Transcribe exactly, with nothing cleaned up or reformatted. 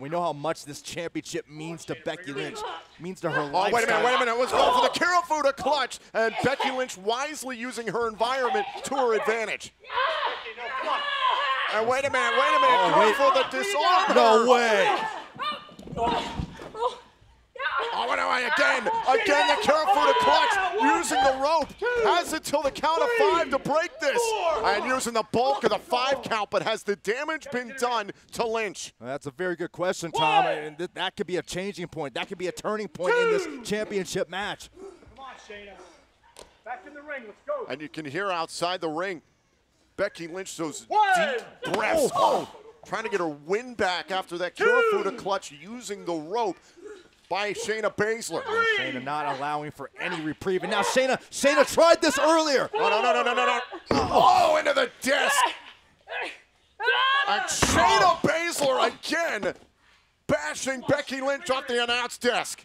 We know how much this championship means to Becky Lynch, means to her oh, lifestyle. Wait a minute, wait a minute. Let's go for the Kirifuda clutch, and Becky Lynch wisely using her environment to her advantage. And wait a minute, wait a minute. Oh, Kirifuda disarmed her. No way. Oh, wait a minute, again. Again, the Kirifuda clutch using the rope. Has it till the count of five to break this. And using the bulk of the five count, but has the damage been done to Lynch? Well, that's a very good question, Tom. And th that could be a changing point. That could be a turning point in this championship match. Come on, Shayna. Back in the ring, let's go. And you can hear outside the ring, Becky Lynch, those deep breaths. Oh, oh. Trying to get her win back after that Kirifuda clutch using the rope by Shayna Baszler. Shayna not allowing for any reprieve. And now Shayna, Shayna tried this earlier. No, no, no, no, no, no, no. Oh, into the desk. And Shayna Baszler again bashing Becky Lynch off the announce desk.